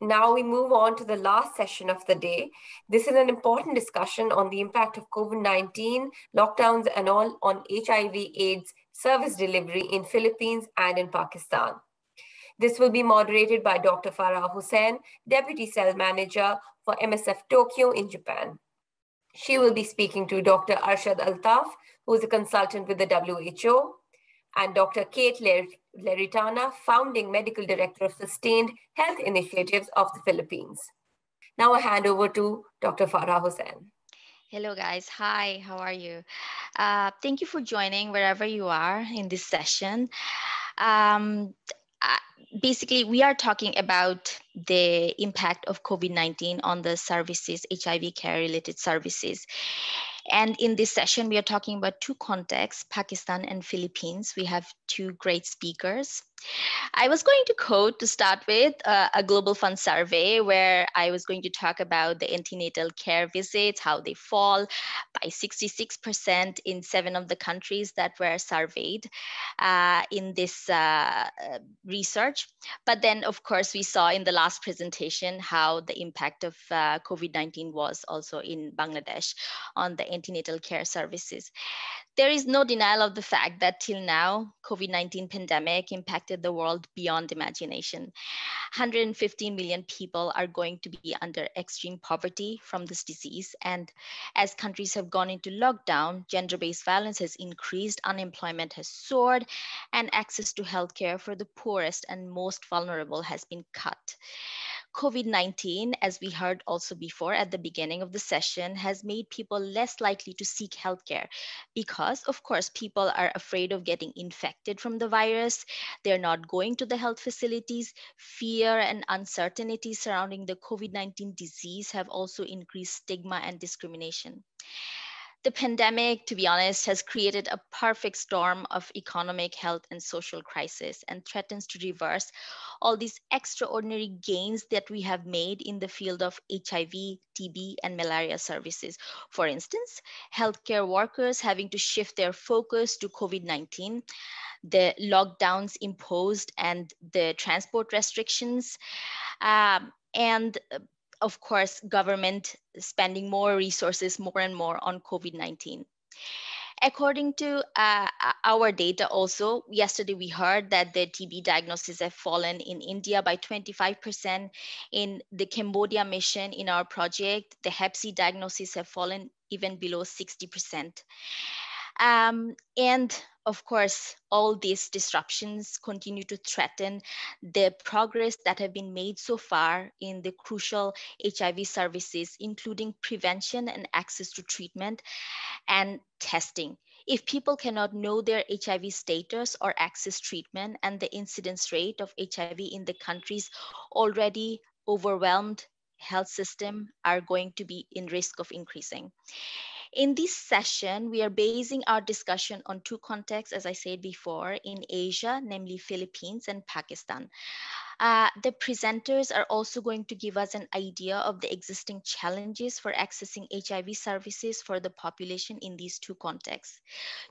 Now we move on to the last session of the day. This is an important discussion on the impact of COVID-19, lockdowns and all on HIV/AIDS service delivery in Philippines and in Pakistan. This will be moderated by Dr. Farah Hussain, Deputy Cell Manager for MSF Tokyo in Japan. She will be speaking to Dr. Arshad Altaf, who is a consultant with the WHO, and Dr. Kate Leyritana, Founding Medical Director of Sustained Health Initiatives of the Philippines. Now I hand over to Dr. Farah Hussain. Hello guys, hi, how are you? Thank you for joining wherever you are in this session. Basically, we are talking about the impact of COVID-19 on the services, HIV care related services. And in this session, we are talking about two contexts, Pakistan and Philippines. We have two great speakers. I was going to quote to start with a Global Fund survey where I was going to talk about the antenatal care visits, how they fall by 66% in 7 of the countries that were surveyed in this research. But then, of course, we saw in the last presentation how the impact of COVID-19 was also in Bangladesh on the antenatal care services. There is no denial of the fact that till now, COVID-19 pandemic impacted the world beyond imagination. 115 million people are going to be under extreme poverty from this disease. And as countries have gone into lockdown, gender-based violence has increased, unemployment has soared, and access to healthcare for the poorest and most vulnerable has been cut. COVID-19, as we heard also before at the beginning of the session, has made people less likely to seek healthcare because, of course, people are afraid of getting infected from the virus. They're not going to the health facilities. Fear and uncertainty surrounding the COVID-19 disease have also increased stigma and discrimination. The pandemic, to be honest, has created a perfect storm of economic, health, and social crisis and threatens to reverse all these extraordinary gains that we have made in the field of HIV, TB, and malaria services. For instance, healthcare workers having to shift their focus to COVID-19, the lockdowns imposed and the transport restrictions, and of course, government spending more resources more and more on COVID-19. According to our data also, yesterday we heard that the TB diagnoses have fallen in India by 25%. In the Cambodia mission in our project, the Hep C diagnoses have fallen even below 60%. And of course, all these disruptions continue to threaten the progress that have been made so far in the crucial HIV services, including prevention and access to treatment and testing. If people cannot know their HIV status or access treatment, and the incidence rate of HIV in the country's already overwhelmed health system are going to be in risk of increasing. In this session, we are basing our discussion on two contexts, as I said before, in Asia, namely Philippines and Pakistan. The presenters are also going to give us an idea of the existing challenges for accessing HIV services for the population in these two contexts.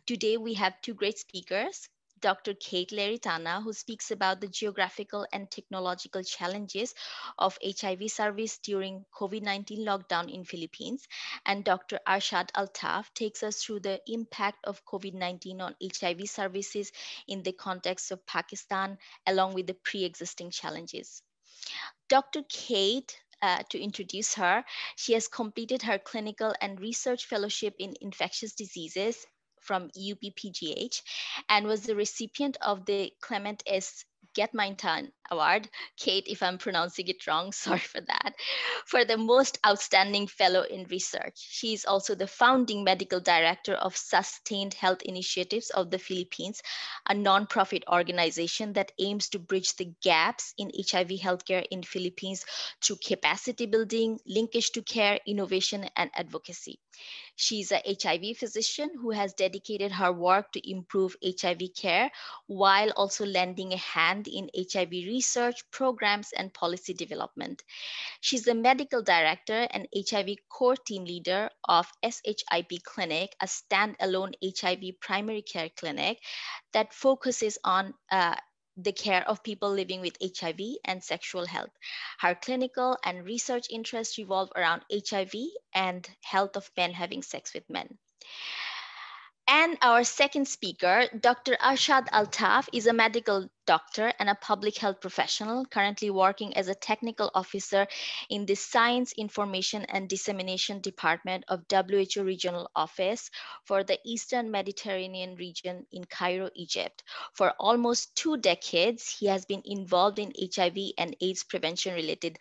Today, we have two great speakers. Dr. Kate Leyritana, who speaks about the geographical and technological challenges of HIV service during COVID-19 lockdown in Philippines, and Dr. Arshad Altaf takes us through the impact of COVID-19 on HIV services in the context of Pakistan, along with the pre-existing challenges. Dr. Kate, to introduce her, she has completed her clinical and research fellowship in infectious diseases from UPPGH and was the recipient of the Clement S. Getmeinton Award, Kate, if I'm pronouncing it wrong, sorry for that, for the most outstanding fellow in research. She is also the founding medical director of Sustained Health Initiatives of the Philippines, a nonprofit organization that aims to bridge the gaps in HIV healthcare in Philippines through capacity building, linkage to care, innovation, and advocacy. She's a HIV physician who has dedicated her work to improve HIV care while also lending a hand in HIV research, programs, and policy development. She's the medical director and HIV core team leader of SHIP Clinic, a standalone HIV primary care clinic that focuses on the care of people living with HIV and sexual health. Her clinical and research interests revolve around HIV and health of men having sex with men. And our second speaker, Dr. Arshad Altaf, is a medical doctor and a public health professional currently working as a technical officer in the Science Information and Dissemination Department of WHO Regional Office for the Eastern Mediterranean region in Cairo, Egypt. For almost 2 decades, he has been involved in HIV and AIDS prevention related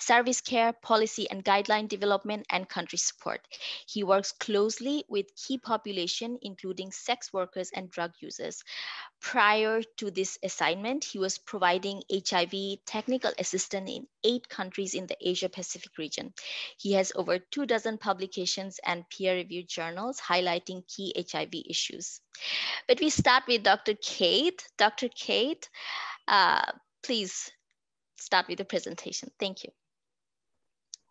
service care, policy and guideline development, and country support. He works closely with key population, including sex workers and drug users. Prior to this assignment, he was providing HIV technical assistance in 8 countries in the Asia Pacific region. He has over 2 dozen publications and peer-reviewed journals highlighting key HIV issues. But we start with Dr. Kate. Dr. Kate, please start with the presentation. Thank you.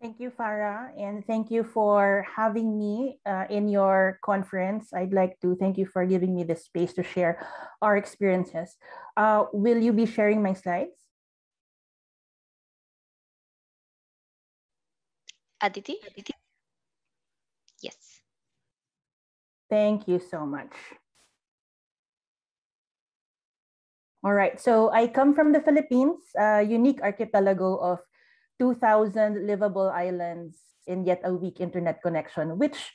Thank you, Farah, and thank you for having me in your conference. I'd like to thank you for giving me the space to share our experiences. Will you be sharing my slides? Aditi? Aditi? Yes. Thank you so much. All right, so I come from the Philippines, a unique archipelago of 2,000 livable islands and yet a weak internet connection, which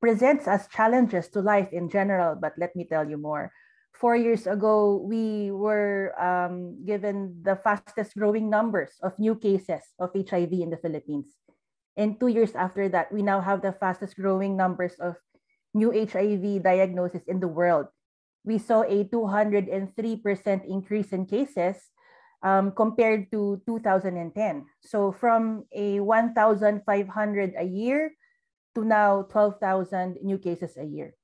presents us challenges to life in general, but let me tell you more. 4 years ago, we were given the fastest growing numbers of new cases of HIV in the Philippines. And 2 years after that, we now have the fastest growing numbers of new HIV diagnoses in the world. We saw a 203% increase in cases compared to 2010. So from a 1,500 a year to now 12,000 new cases a year.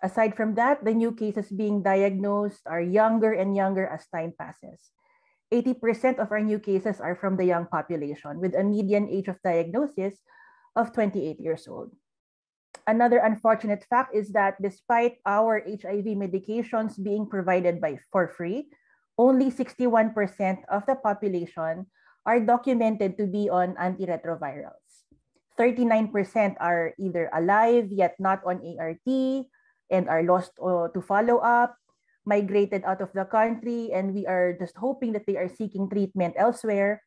Aside from that, the new cases being diagnosed are younger and younger as time passes. 80% of our new cases are from the young population, with a median age of diagnosis of 28 years old. Another unfortunate fact is that despite our HIV medications being provided for free, only 61% of the population are documented to be on antiretrovirals. 39% are either alive yet not on ART and are lost to follow up, migrated out of the country, and we are just hoping that they are seeking treatment elsewhere,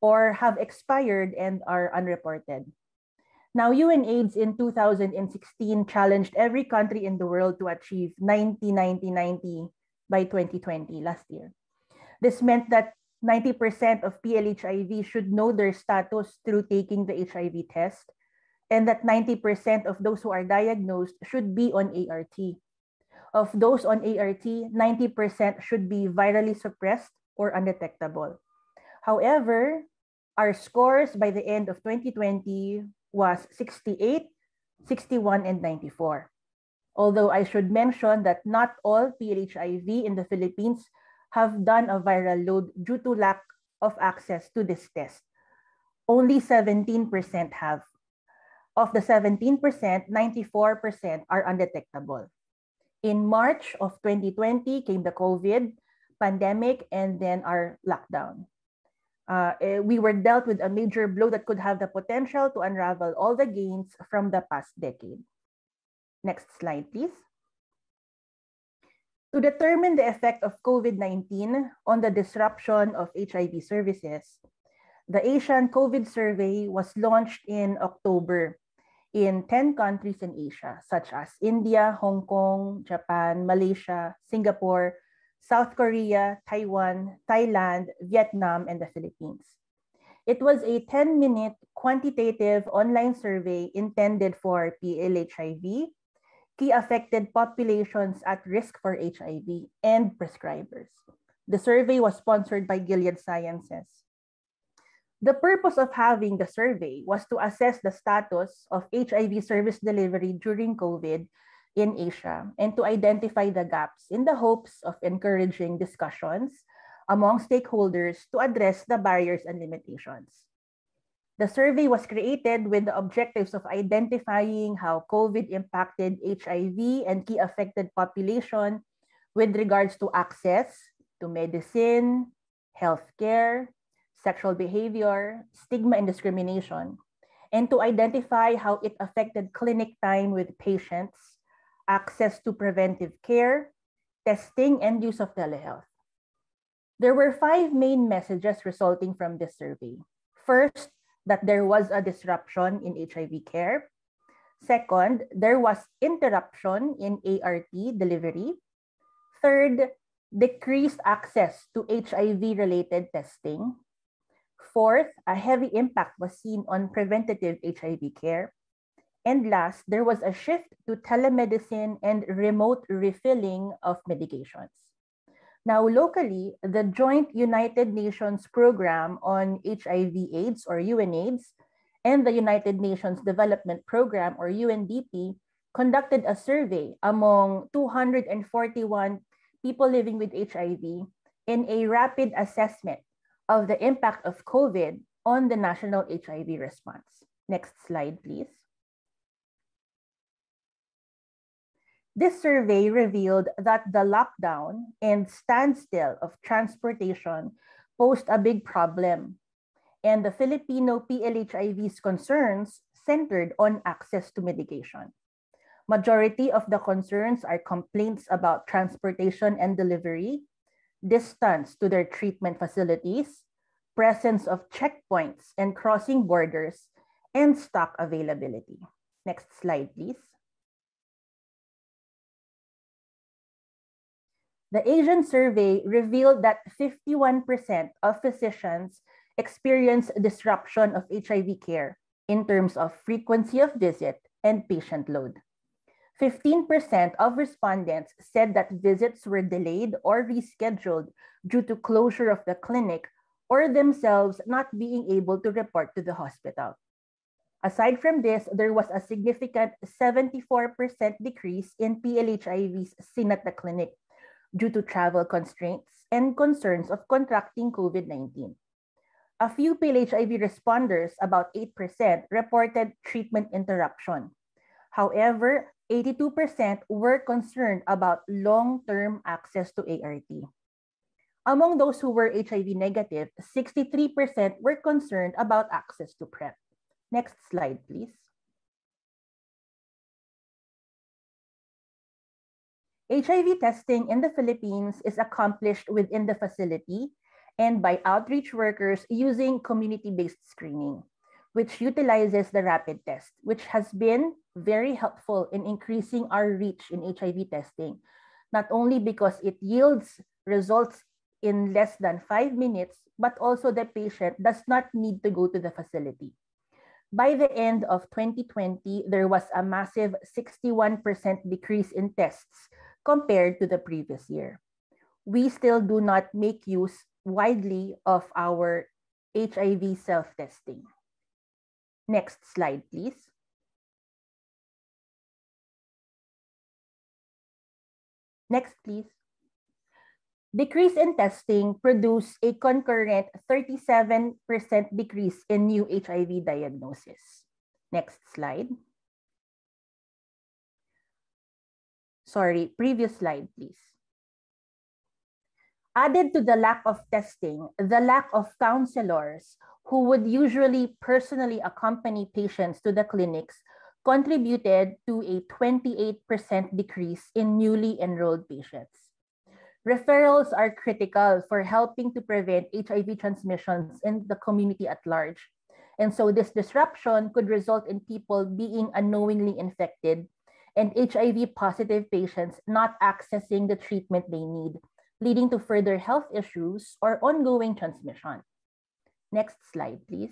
or have expired and are unreported. Now, UNAIDS in 2016 challenged every country in the world to achieve 90-90-90 by 2020, last year. This meant that 90% of PLHIV should know their status through taking the HIV test, and that 90% of those who are diagnosed should be on ART. Of those on ART, 90% should be virally suppressed or undetectable. However, our scores by the end of 2020 was 68, 61, and 94. Although I should mention that not all PLHIV in the Philippines have done a viral load due to lack of access to this test. Only 17% have. Of the 17%, 94% are undetectable. In March of 2020 came the COVID pandemic and then our lockdown. We were dealt with a major blow that could have the potential to unravel all the gains from the past decade. Next slide, please. To determine the effect of COVID-19 on the disruption of HIV services, the Asian COVID survey was launched in October in 10 countries in Asia, such as India, Hong Kong, Japan, Malaysia, Singapore, South Korea, Taiwan, Thailand, Vietnam, and the Philippines. It was a 10-minute quantitative online survey intended for PLHIV, key affected populations at risk for HIV, and prescribers. The survey was sponsored by Gilead Sciences. The purpose of having the survey was to assess the status of HIV service delivery during COVID in Asia and to identify the gaps in the hopes of encouraging discussions among stakeholders to address the barriers and limitations. The survey was created with the objectives of identifying how COVID impacted HIV and key affected population with regards to access, to medicine, healthcare, sexual behavior, stigma and discrimination, and to identify how it affected clinic time with patients, access to preventive care, testing, and use of telehealth. There were 5 main messages resulting from this survey. First, that there was a disruption in HIV care. Second, there was interruption in ART delivery. Third, decreased access to HIV-related testing. Fourth, a heavy impact was seen on preventative HIV care. And last, there was a shift to telemedicine and remote refilling of medications. Now, locally, the joint United Nations program on HIV/AIDS, or UNAIDS, and the United Nations Development Program, or UNDP, conducted a survey among 241 people living with HIV in a rapid assessment of the impact of COVID on the national HIV response. Next slide, please. This survey revealed that the lockdown and standstill of transportation posed a big problem, and the Filipino PLHIV's concerns centered on access to medication. Majority of the concerns are complaints about transportation and delivery, distance to their treatment facilities, presence of checkpoints and crossing borders, and stock availability. Next slide, please. The Asian survey revealed that 51% of physicians experienced disruption of HIV care in terms of frequency of visit and patient load. 15% of respondents said that visits were delayed or rescheduled due to closure of the clinic or themselves not being able to report to the hospital. Aside from this, there was a significant 74% decrease in PLHIV's seen at the clinic due to travel constraints and concerns of contracting COVID-19. A few PLHIV responders, about 8%, reported treatment interruption. However, 82% were concerned about long-term access to ART. Among those who were HIV negative, 63% were concerned about access to PrEP. Next slide, please. HIV testing in the Philippines is accomplished within the facility and by outreach workers using community-based screening, which utilizes the rapid test, which has been very helpful in increasing our reach in HIV testing, not only because it yields results in less than 5 minutes, but also the patient does not need to go to the facility. By the end of 2020, there was a massive 61% decrease in tests compared to the previous year. We still do not make use widely of our HIV self-testing. Next slide, please. Next, please. Decrease in testing produced a concurrent 37% decrease in new HIV diagnosis. Next slide. Sorry, previous slide, please. Added to the lack of testing, the lack of counselors who would usually personally accompany patients to the clinics contributed to a 28% decrease in newly enrolled patients. Referrals are critical for helping to prevent HIV transmissions in the community at large. And so this disruption could result in people being unknowingly infected and HIV positive patients not accessing the treatment they need, leading to further health issues or ongoing transmission. Next slide, please.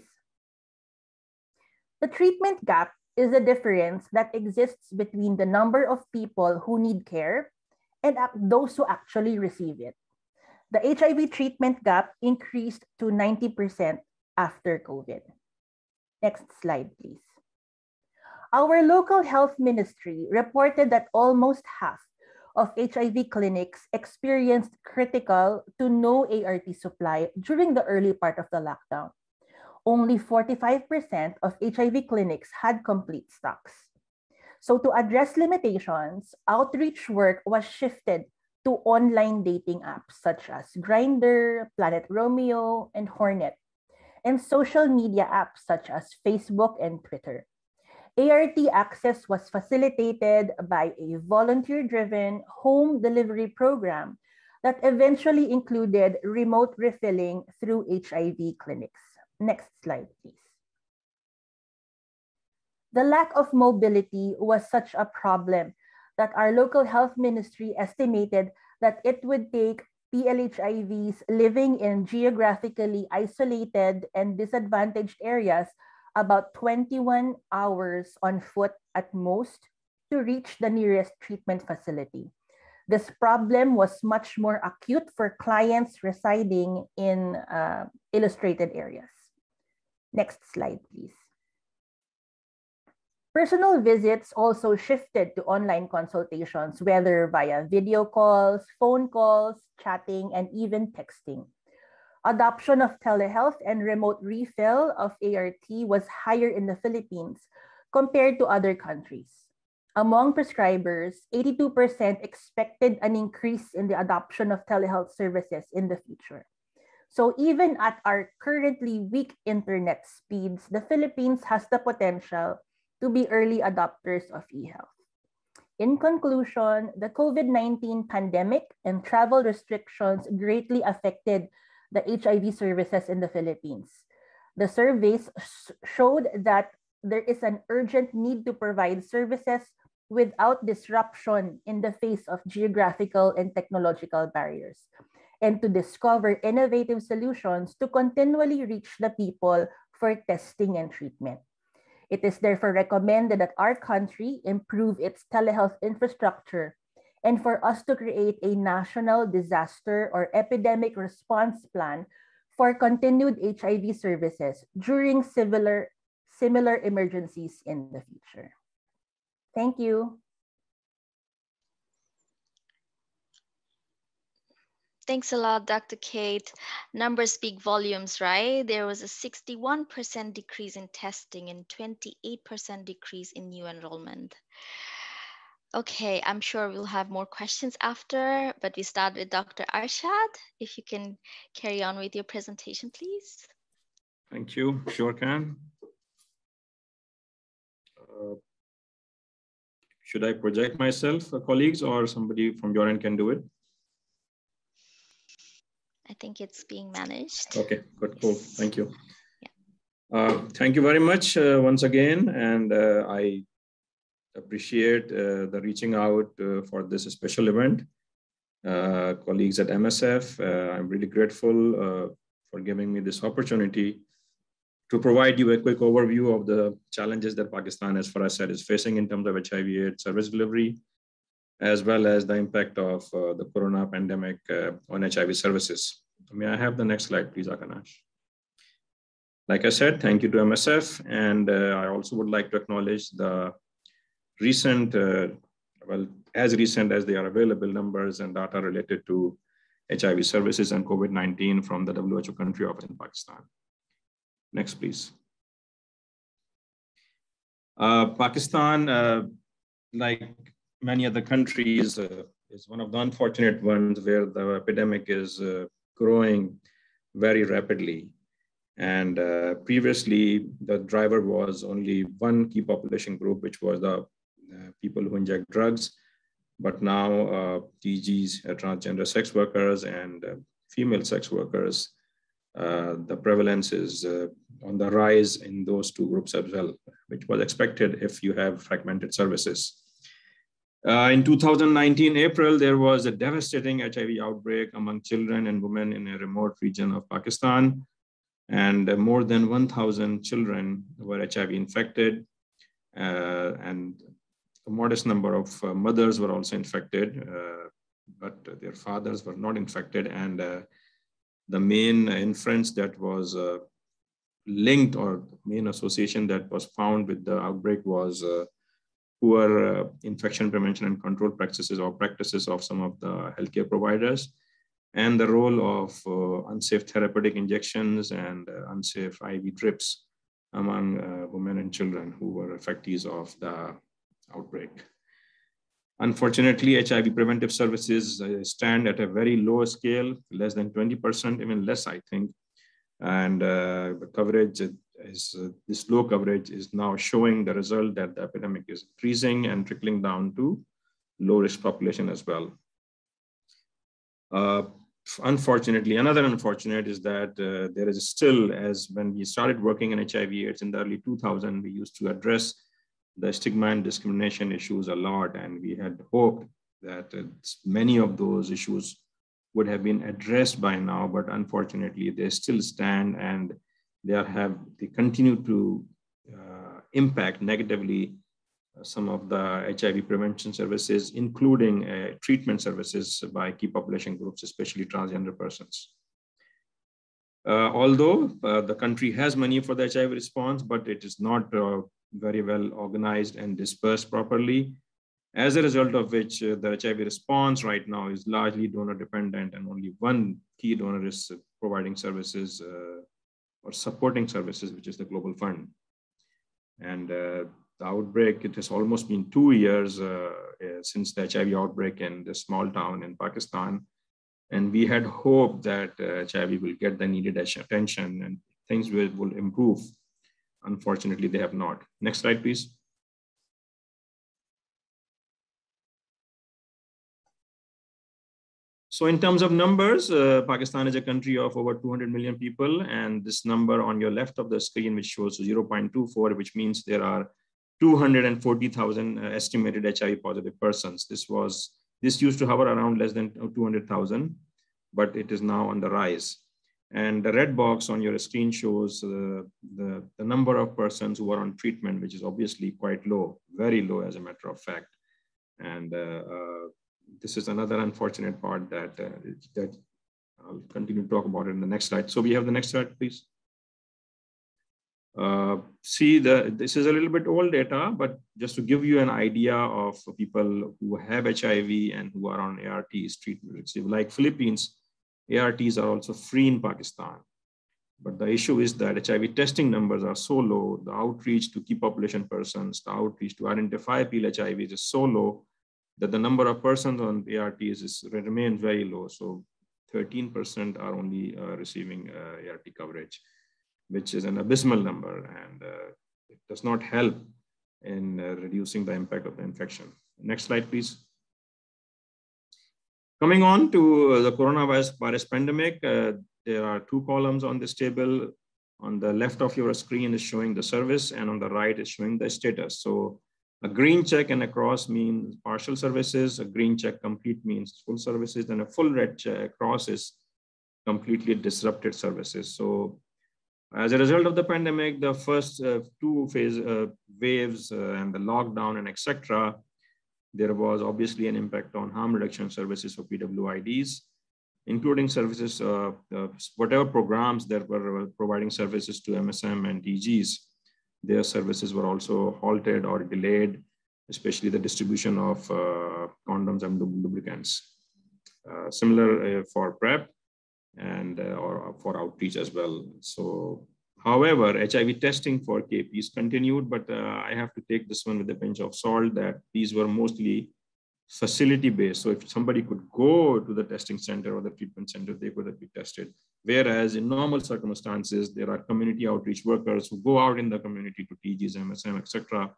The treatment gap is the difference that exists between the number of people who need care and those who actually receive it. The HIV treatment gap increased to 90% after COVID. Next slide, please. Our local health ministry reported that almost half of HIV clinics experienced critical to no ART supply during the early part of the lockdown. Only 45% of HIV clinics had complete stocks. So to address limitations, outreach work was shifted to online dating apps such as Grindr, Planet Romeo, and Hornet, and social media apps such as Facebook and Twitter. ART access was facilitated by a volunteer-driven home delivery program that eventually included remote refilling through HIV clinics. Next slide, please. The lack of mobility was such a problem that our local health ministry estimated that it would take PLHIVs living in geographically isolated and disadvantaged areas about 21 hours on foot at most to reach the nearest treatment facility. This problem was much more acute for clients residing in illustrated areas. Next slide, please. Personal visits also shifted to online consultations, whether via video calls, phone calls, chatting, and even texting. Adoption of telehealth and remote refill of ART was higher in the Philippines compared to other countries. Among prescribers, 82% expected an increase in the adoption of telehealth services in the future. So even at our currently weak internet speeds, the Philippines has the potential to be early adopters of e-health. In conclusion, the COVID-19 pandemic and travel restrictions greatly affected the HIV services in the Philippines. The surveys showed that there is an urgent need to provide services without disruption in the face of geographical and technological barriers, and to discover innovative solutions to continually reach the people for testing and treatment. It is therefore recommended that our country improve its telehealth infrastructure and for us to create a national disaster or epidemic response plan for continued HIV services during similar emergencies in the future. Thank you. Thanks a lot, Dr. Kate. Numbers speak volumes, right? There was a 61% decrease in testing and 28% decrease in new enrollment. Okay, I'm sure we'll have more questions after, but we start with Dr. Arshad. If you can carry on with your presentation, please. Thank you, sure can. Should I project myself, colleagues, or somebody from your end can do it? I think it's being managed. Okay, good, cool, thank you. Yeah. Thank you very much once again, and I appreciate the reaching out for this special event. Colleagues at MSF, I'm really grateful for giving me this opportunity to provide you a quick overview of the challenges that Pakistan, as Farah said, is facing in terms of HIV/AIDS service delivery, as well as the impact of the corona pandemic on HIV services. May I have the next slide, please, Akanash? Like I said, thank you to MSF. And I also would like to acknowledge the recent, well, as recent as they are available, numbers and data related to HIV services and COVID-19 from the WHO country office in Pakistan. Next, please. Pakistan, like many other countries, is one of the unfortunate ones where the epidemic is growing very rapidly. And previously, the driver was only one key population group, which was the people who inject drugs. But now TGs, transgender sex workers, and female sex workers, the prevalence is on the rise in those two groups as well, which was expected if you have fragmented services. In 2019, April, there was a devastating HIV outbreak among children and women in a remote region of Pakistan. And more than 1,000 children were HIV infected. And a modest number of mothers were also infected, but their fathers were not infected. And the main inference that was linked, or main association that was found with the outbreak, was poor infection prevention and control practices, or practices of some of the healthcare providers, and the role of unsafe therapeutic injections and unsafe IV drips among women and children who were affectees of the outbreak. Unfortunately, HIV preventive services stand at a very low scale, less than 20%, even less, I think. And the coverage is, this low coverage is now showing the result that the epidemic is increasing and trickling down to low risk population as well. Unfortunately, another unfortunate is that there is still, as when we started working in HIV/AIDS in the early 2000s, we used to address the stigma and discrimination issues a lot. And we had hoped that many of those issues would have been addressed by now, but unfortunately they still stand and they continue to impact negatively some of the HIV prevention services, including treatment services by key population groups, especially transgender persons. Although the country has money for the HIV response, but it is not very well organized and dispersed properly, as a result of which the HIV response right now is largely donor dependent, and only one key donor is providing services or supporting services, which is the Global Fund. And the outbreak, it has almost been 2 years since the HIV outbreak in the small town in Pakistan. And we had hoped that HIV will get the needed attention and things will improve. Unfortunately, they have not. Next slide, please. So in terms of numbers, Pakistan is a country of over 200 million people. And this number on your left of the screen, which shows 0.24, which means there are 240,000 estimated HIV positive persons. This used to hover around less than 200,000, but it is now on the rise. And the red box on your screen shows the number of persons who are on treatment, which is obviously quite low, very low as a matter of fact. And this is another unfortunate part that, that I'll continue to talk about it in the next slide. So we have the next slide, please. See, this is a little bit old data, but just to give you an idea of people who have HIV and who are on ARTs treatment. Like Philippines, ARTs are also free in Pakistan. But the issue is that HIV testing numbers are so low, the outreach to key population persons, the outreach to identify people HIV is so low that the number of persons on ARTs remains very low. So 13% are only receiving ART coverage, which is an abysmal number, and it does not help in reducing the impact of the infection. Next slide, please. Coming on to the coronavirus pandemic, there are two columns on this table. On the left of your screen is showing the service, and on the right is showing the status. So a green check and a cross means partial services, a green check complete means full services, and a full red check cross is completely disrupted services. So as a result of the pandemic, the first two waves and the lockdown and etc., there was obviously an impact on harm reduction services for PWIDs, including services, whatever programs that were providing services to MSM and DGs, their services were also halted or delayed, especially the distribution of condoms and lubricants. Similar for PrEP and or for outreach as well. So, however, HIV testing for KPs continued, but I have to take this one with a pinch of salt that these were mostly facility-based. So if somebody could go to the testing center or the treatment center, they could have been tested. Whereas in normal circumstances, there are community outreach workers who go out in the community to TGs, MSM, etc.,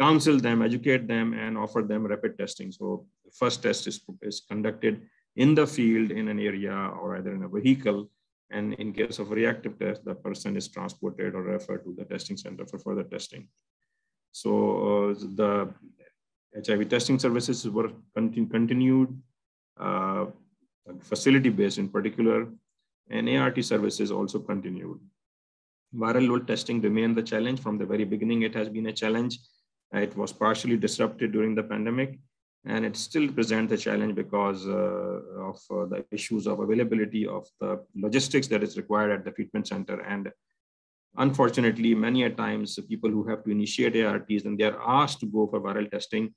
counsel them, educate them, and offer them rapid testing. So the first test is conducted in the field, in an area, or either in a vehicle. And in case of a reactive test, the person is transported or referred to the testing center for further testing. So the HIV testing services were continued, facility-based in particular, and ART services also continued. Viral load testing remained the challenge. From the very beginning, it has been a challenge. It was partially disrupted during the pandemic, and it still presents a challenge because of the issues of availability of the logistics that is required at the treatment center. And unfortunately, many a times people who have to initiate ARTs, and they are asked to go for viral testing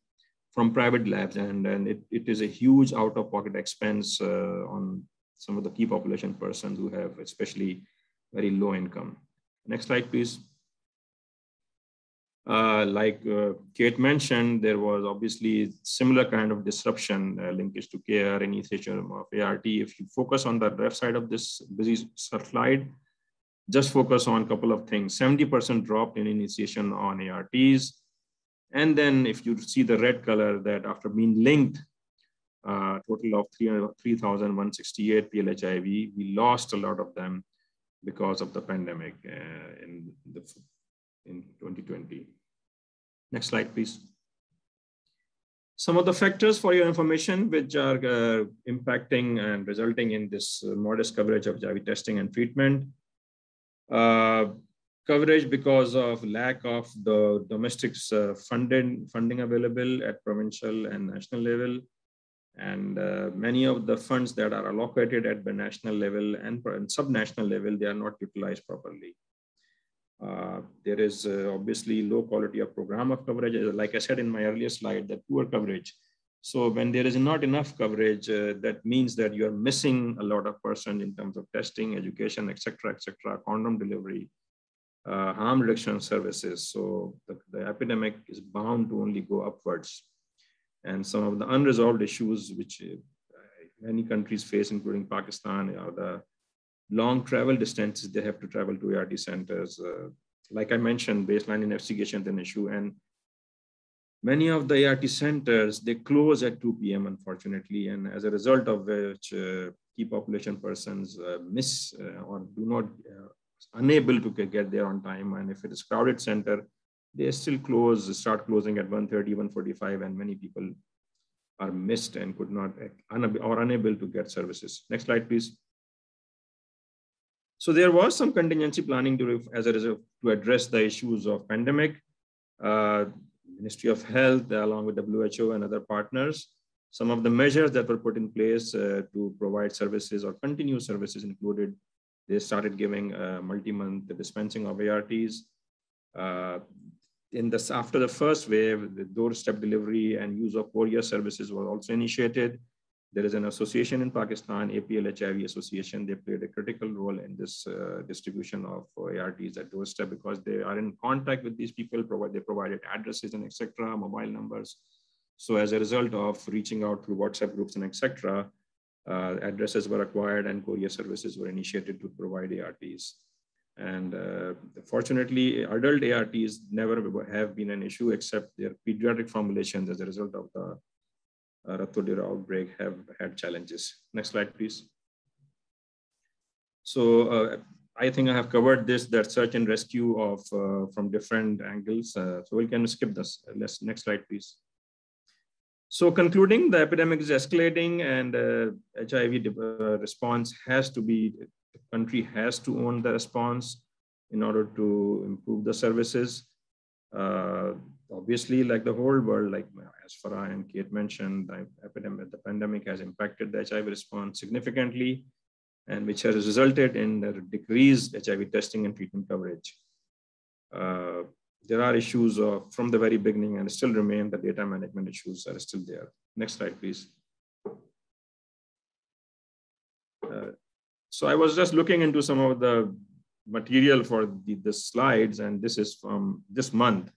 from private labs. And it is a huge out-of-pocket expense on some of the key population persons who have especially very low income. Next slide, please. like Kate mentioned, there was obviously similar kind of disruption, linkage to care, initiation of ART. If you focus on the left side of this busy slide, just focus on a couple of things. 70% drop in initiation on ARTs. And then if you see the red color, that after being linked, total of 3,168 PLHIV, we lost a lot of them because of the pandemic in 2020. Next slide, please. Some of the factors for your information which are impacting and resulting in this modest coverage of HIV testing and treatment. Coverage because of lack of the domestic funding available at provincial and national level, and many of the funds that are allocated at the national level and subnational level, they are not utilized properly. There is obviously low quality of program of coverage. Like I said in my earlier slide, the poor coverage. So when there is not enough coverage, that means that you are missing a lot of persons in terms of testing, education, etc., condom delivery, harm reduction services. So the epidemic is bound to only go upwards. And some of the unresolved issues which many countries face, including Pakistan, are the long travel distances they have to travel to ART centers. Like I mentioned, baseline investigation is an issue. And many of the ART centers, they close at 2 p.m. unfortunately, and as a result of which key population persons miss or do not, unable to get there on time. And if it is crowded center, they still start closing at 1:30, 1:45, and many people are missed and could not or unable to get services. Next slide, please. So there was some contingency planning to address the issues of pandemic. Ministry of Health, along with WHO and other partners. Some of the measures that were put in place to provide services or continue services included, they started giving multi-month dispensing of ARTs. After the first wave, the doorstep delivery and use of courier services were also initiated. There is an association in Pakistan, APLHIV Association. They played a critical role in this distribution of ARTs at doorstep because they are in contact with these people. They provided addresses and etc., mobile numbers. So as a result of reaching out through WhatsApp groups and etc., addresses were acquired and courier services were initiated to provide ARTs. And fortunately, adult ARTs never have been an issue except their pediatric formulations as a result of the Ratodir outbreak have had challenges. Next slide, please. So I think I have covered this, that search and rescue of from different angles. So we can skip this. Next slide, please. So concluding, the epidemic is escalating and HIV response has to be, the country has to own the response in order to improve the services. Obviously, like the whole world, like as Farah and Kate mentioned, the pandemic has impacted the HIV response significantly, and which has resulted in the decreased HIV testing and treatment coverage. There are issues from the very beginning and still remain. The data management issues are still there. Next slide, please. So I was just looking into some of the material for the slides, and this is from this month.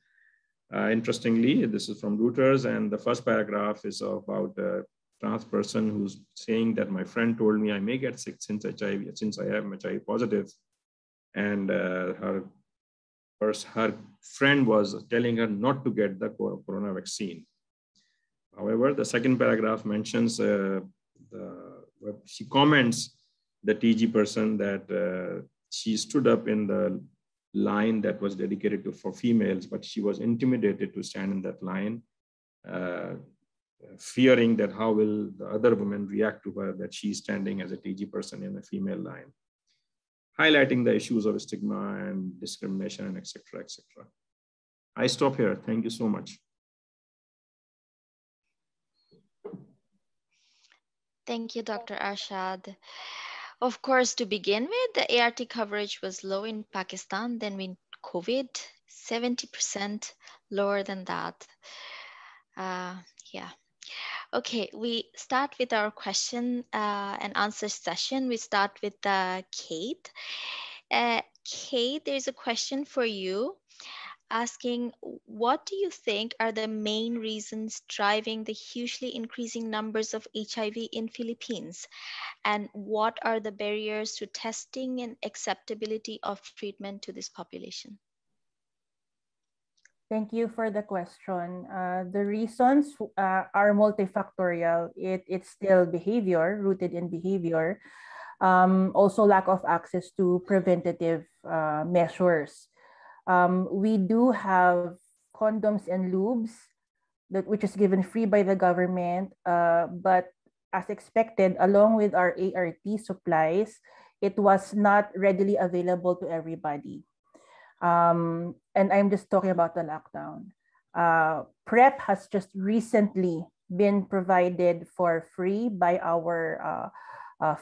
Interestingly, this is from Reuters, and the first paragraph is about a trans person who's saying that my friend told me I may get sick since I am HIV positive, and her friend was telling her not to get the corona vaccine. However, the second paragraph mentions she comments the TG person that she stood up in the line that was dedicated for females, but she was intimidated to stand in that line, fearing that how will the other women react to her that she's standing as a TG person in a female line, highlighting the issues of stigma and discrimination and etc. I stop here. Thank you so much. Thank you, Dr. Arshad. Of course, to begin with, the ART coverage was low in Pakistan, then with COVID, 70% lower than that. Okay, we start with our question and answer session. We start with Kate. Kate, there's a question for you. asking, what do you think are the main reasons driving the hugely increasing numbers of HIV in Philippines? And what are the barriers to testing and acceptability of treatment to this population? Thank you for the question. The reasons are multifactorial. It's still behavior, rooted in behavior. Also lack of access to preventative measures. We do have condoms and lubes, which is given free by the government. But as expected, along with our ART supplies, it was not readily available to everybody. And I'm just talking about the lockdown. PrEP has just recently been provided for free by our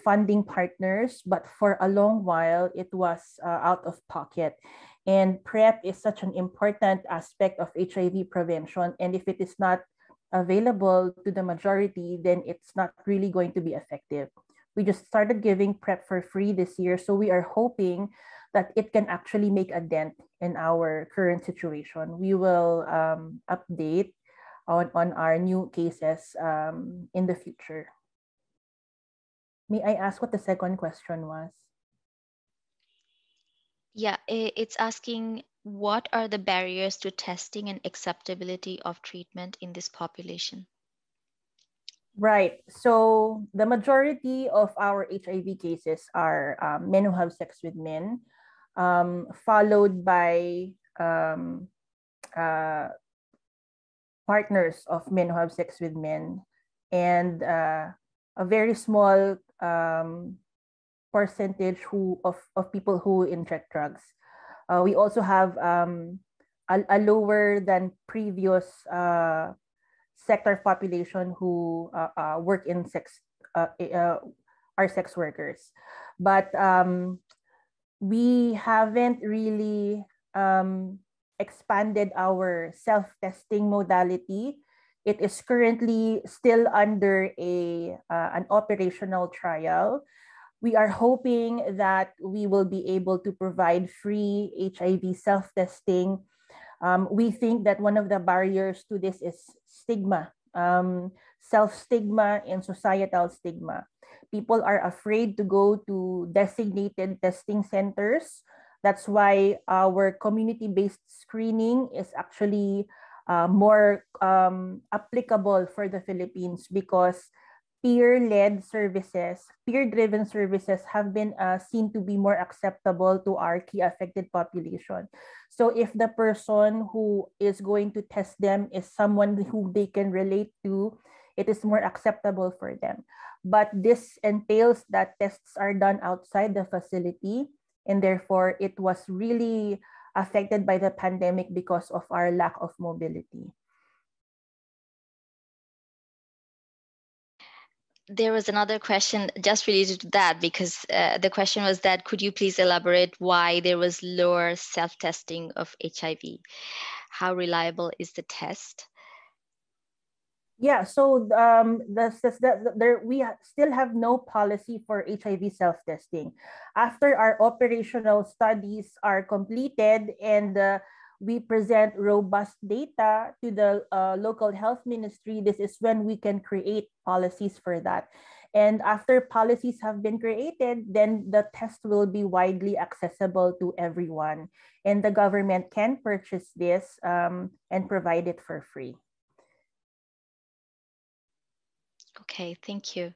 funding partners, but for a long while, it was out of pocket. And PrEP is such an important aspect of HIV prevention. And if it is not available to the majority, then it's not really going to be effective. We just started giving PrEP for free this year, so we are hoping that it can actually make a dent in our current situation. We will update on our new cases in the future. May I ask what the second question was? Yeah, it's asking, what are the barriers to testing and acceptability of treatment in this population? Right. So the majority of our HIV cases are men who have sex with men, followed by partners of men who have sex with men, and a very small percentage of people who inject drugs. We also have a lower than previous sector population who work in sex, are sex workers. But we haven't really expanded our self-testing modality. It is currently still under an operational trial. We are hoping that we will be able to provide free HIV self-testing. We think that one of the barriers to this is stigma, self-stigma and societal stigma. People are afraid to go to designated testing centers. That's why our community-based screening is actually more applicable for the Philippines, because peer-led services, peer-driven services have been seen to be more acceptable to our key affected population. So if the person who is going to test them is someone who they can relate to, it is more acceptable for them. But this entails that tests are done outside the facility, and therefore it was really affected by the pandemic because of our lack of mobility. There was another question just related to that, because the question was that, could you please elaborate why there was lower self-testing of HIV? How reliable is the test? Yeah, so we still have no policy for HIV self-testing. After our operational studies are completed and we present robust data to the local health ministry, this is when we can create policies for that. And after policies have been created, then the test will be widely accessible to everyone. And the government can purchase this and provide it for free. Okay, thank you.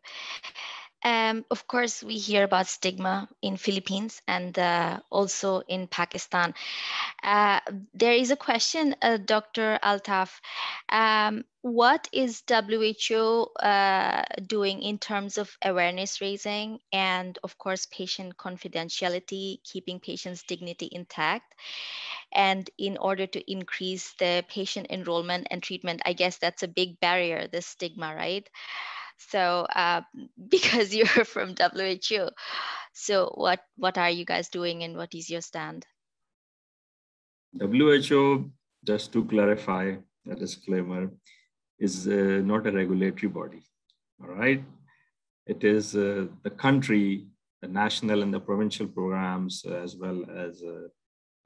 Of course, we hear about stigma in Philippines and also in Pakistan. There is a question, Dr. Altaf. What is WHO doing in terms of awareness raising and, of course, patient confidentiality, keeping patients' dignity intact, and in order to increase the patient enrollment and treatment? I guess that's a big barrier, the stigma, right? So because you're from WHO, so what are you guys doing and what is your stand? WHO, just to clarify a disclaimer, is not a regulatory body, all right? It is the country, the national and the provincial programs, as well as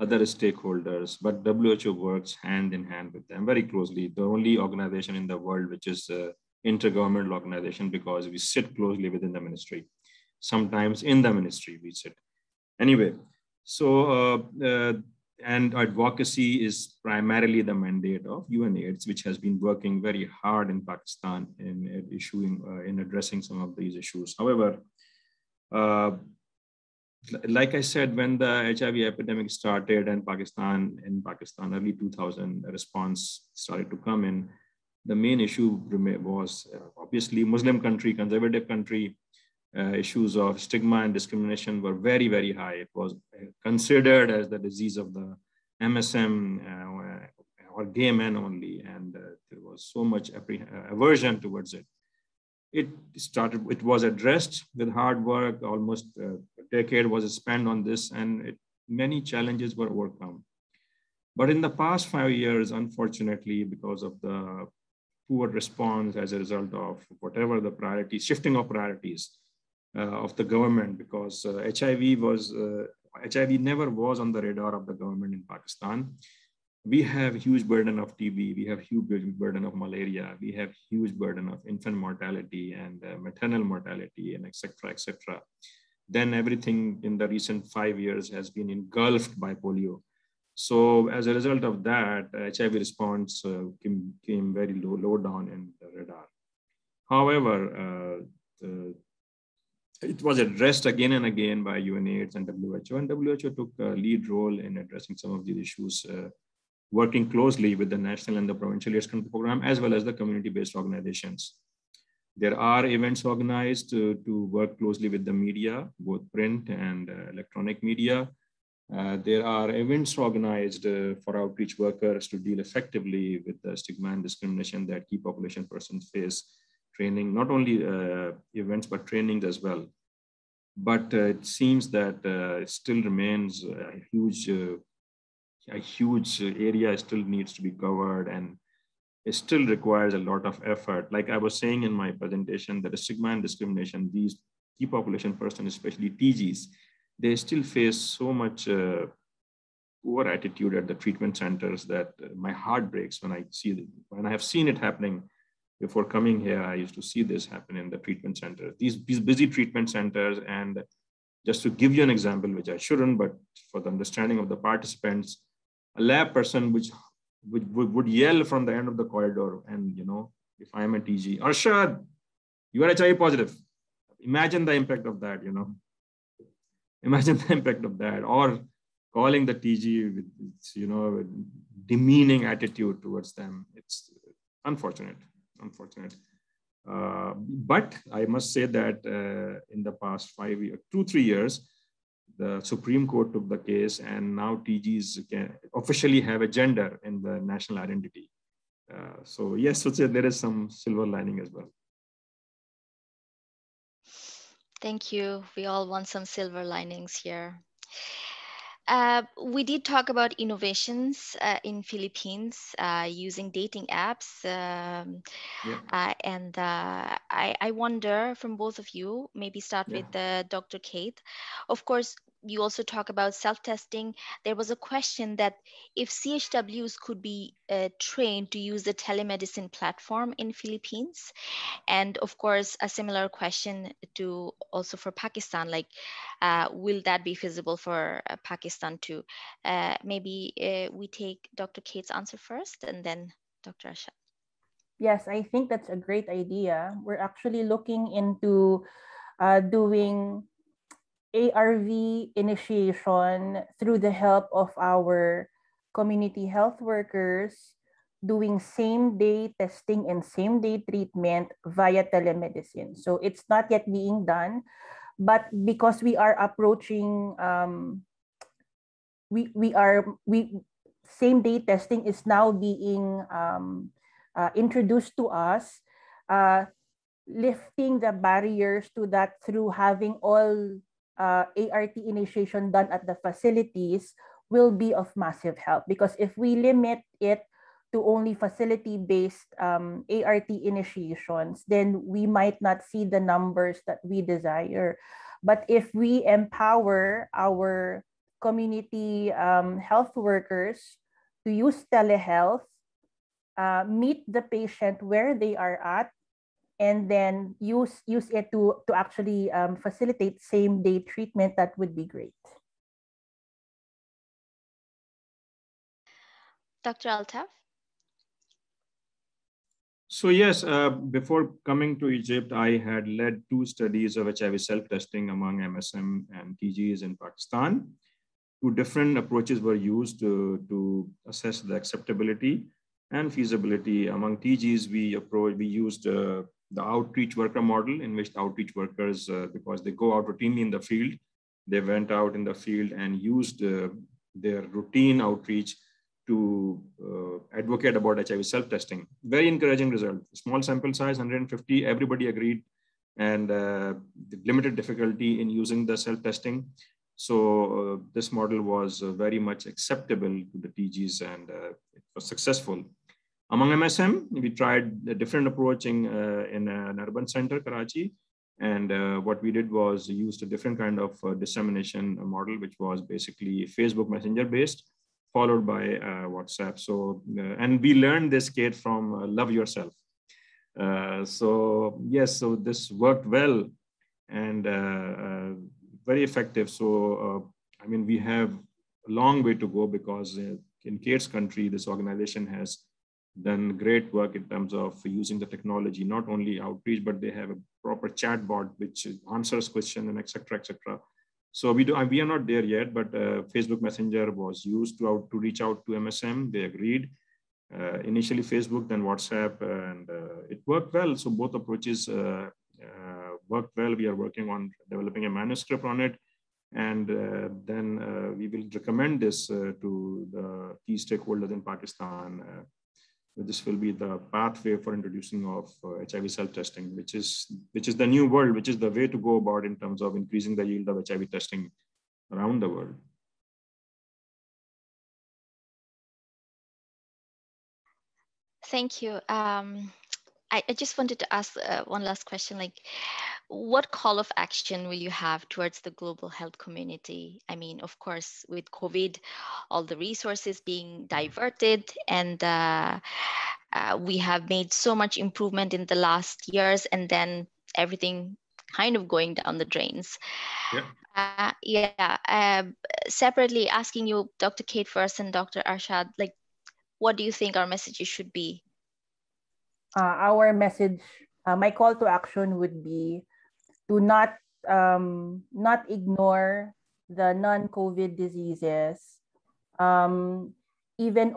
other stakeholders, but WHO works hand in hand with them very closely. The only organization in the world which is an intergovernmental organization, because we sit closely within the ministry. Sometimes in the ministry we sit. Anyway, so and advocacy is primarily the mandate of UNAIDS, which has been working very hard in Pakistan in addressing some of these issues. However, like I said, when the HIV epidemic started and in Pakistan, early 2000, a response started to come in. The main issue was obviously Muslim country, conservative country, issues of stigma and discrimination were very, very high. It was considered as the disease of the MSM or gay men only. And there was so much aversion towards it. It was addressed with hard work. Almost a decade was spent on this, and many challenges were overcome. But in the past 5 years, unfortunately, because of the poor response as a result of whatever the priorities, shifting of priorities of the government, because HIV never was on the radar of the government in Pakistan. We have huge burden of TB, we have huge burden of malaria, we have huge burden of infant mortality and maternal mortality, and et cetera, then everything in the recent 5 years has been engulfed by polio. So as a result of that, HIV response came very low down in the radar. However, it was addressed again and again by UNAIDS and WHO, and WHO took a lead role in addressing some of these issues, working closely with the national and the provincial AIDS control program, as well as the community-based organizations. There are events organized to work closely with the media, both print and electronic media. There are events organized for outreach workers to deal effectively with the stigma and discrimination that key population persons face, training, not only events, but trainings as well. But it seems that it still remains a huge area still needs to be covered, and it still requires a lot of effort. Like I was saying in my presentation, that the stigma and discrimination, these key population persons, especially TGs, they still face so much poor attitude at the treatment centers that my heart breaks when I see it. When I have seen it happening before coming here, I used to see this happen in the treatment centers, these busy treatment centers. And just to give you an example, which I shouldn't, but for the understanding of the participants, a lab person would yell from the end of the corridor, and you know, if I'm a TG, "Arshad, you are HIV positive." Imagine the impact of that, you know. Imagine the impact of that, or calling the TG with, you know, demeaning attitude towards them. It's unfortunate, unfortunate. But I must say that in the past 2-3 years, the Supreme Court took the case, and now TGs can officially have a gender in the national identity. So yes, so there is some silver lining as well. Thank you. We all want some silver linings here. We did talk about innovations in Philippines using dating apps. And I wonder from both of you, maybe start with Dr. Kate. Of course, you also talk about self-testing. There was a question that if CHWs could be trained to use the telemedicine platform in Philippines, and of course a similar question to also for Pakistan, like will that be feasible for Pakistan too? Maybe we take Dr. Kate's answer first and then Dr. Arshad. Yes, I think that's a great idea. We're actually looking into doing ARV initiation through the help of our community health workers, doing same-day testing and same-day treatment via telemedicine. So it's not yet being done, but because we are approaching, same-day testing is now being introduced to us, lifting the barriers to that through having all ART initiation done at the facilities will be of massive help, because if we limit it to only facility-based ART initiations, then we might not see the numbers that we desire. But if we empower our community health workers to use telehealth, meet the patient where they are at, and then use it to actually facilitate same-day treatment, that would be great. Dr. Altaf? So yes, before coming to Egypt, I had led two studies of HIV self-testing among MSM and TGs in Pakistan. Two different approaches were used to assess the acceptability and feasibility. Among TGs, we used the outreach worker model, in which the outreach workers, because they go out routinely in the field, they went out in the field and used their routine outreach to advocate about HIV self-testing. Very encouraging result. Small sample size, 150, everybody agreed, and the limited difficulty in using the self-testing. So this model was very much acceptable to the TGs, and it was successful. Among MSM, we tried a different approach in an urban center, Karachi. And what we did was used a different kind of dissemination model, which was basically Facebook Messenger based, followed by WhatsApp. So, and we learned this, Kate, from Love Yourself. So yes, so this worked well and very effective. So, I mean, we have a long way to go, because in Kate's country, this organization has done great work in terms of using the technology, not only outreach, but they have a proper chatbot which answers questions and et cetera, et cetera. So we are not there yet, but Facebook Messenger was used to reach out to MSM. They agreed. Initially Facebook, then WhatsApp, and it worked well. So both approaches worked well. We are working on developing a manuscript on it, and then we will recommend this to the key stakeholders in Pakistan. This will be the pathway for introducing of HIV self-testing, which is the new world, which is the way to go about in terms of increasing the yield of HIV testing around the world. Thank you. I just wanted to ask one last question, like, what call of action will you have towards the global health community? I mean, of course, with COVID, all the resources being diverted, and we have made so much improvement in the last years, and then everything kind of going down the drains. Yeah. Separately asking you, Dr. Kate first and Dr. Arshad, like, what do you think our messages should be? Our message, my call to action would be to not ignore the non-COVID diseases, even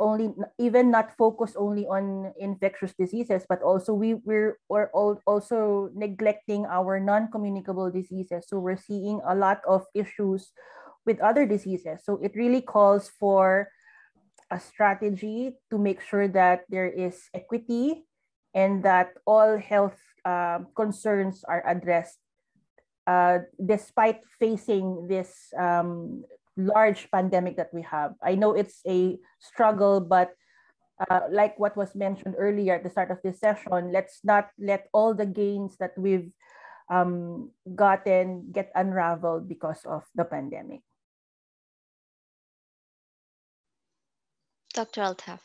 not focus only on infectious diseases, but also we're also neglecting our non-communicable diseases. So we're seeing a lot of issues with other diseases. So it really calls for a strategy to make sure that there is equity and that all health concerns are addressed, despite facing this large pandemic that we have. I know it's a struggle, but like what was mentioned earlier at the start of this session, let's not let all the gains that we've gotten get unraveled because of the pandemic. Dr. Altaf.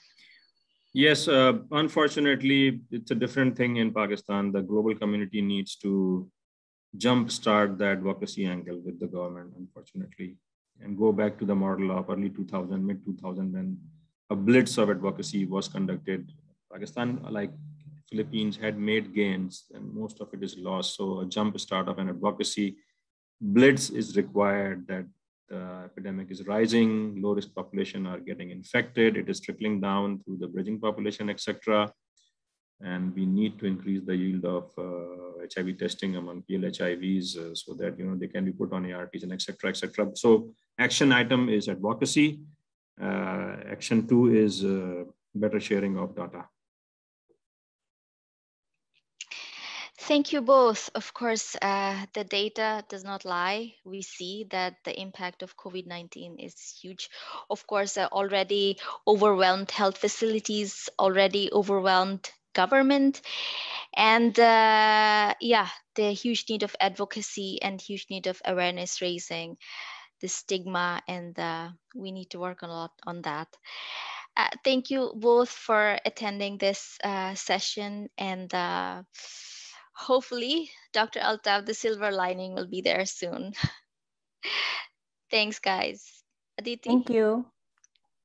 Yes, unfortunately, it's a different thing in Pakistan. The global community needs to jumpstart the advocacy angle with the government, unfortunately, and go back to the model of early 2000, mid 2000, when a blitz of advocacy was conducted. Pakistan, like Philippines, had made gains, and most of it is lost. So a jumpstart of an advocacy blitz is required, that the epidemic is rising, low-risk population are getting infected, it is trickling down through the bridging population, etc. And we need to increase the yield of HIV testing among PLHIVs so that, you know, they can be put on ARTs and etc., etc. So action item is advocacy. Action two is better sharing of data. Thank you both. Of course, the data does not lie. We see that the impact of COVID-19 is huge. Of course, already overwhelmed health facilities, already overwhelmed government, and the huge need of advocacy and huge need of awareness raising. the stigma, and we need to work a lot on that. Thank you both for attending this session, and hopefully, Dr. Altaf, the silver lining will be there soon. Thanks, guys. Aditi. Thank you.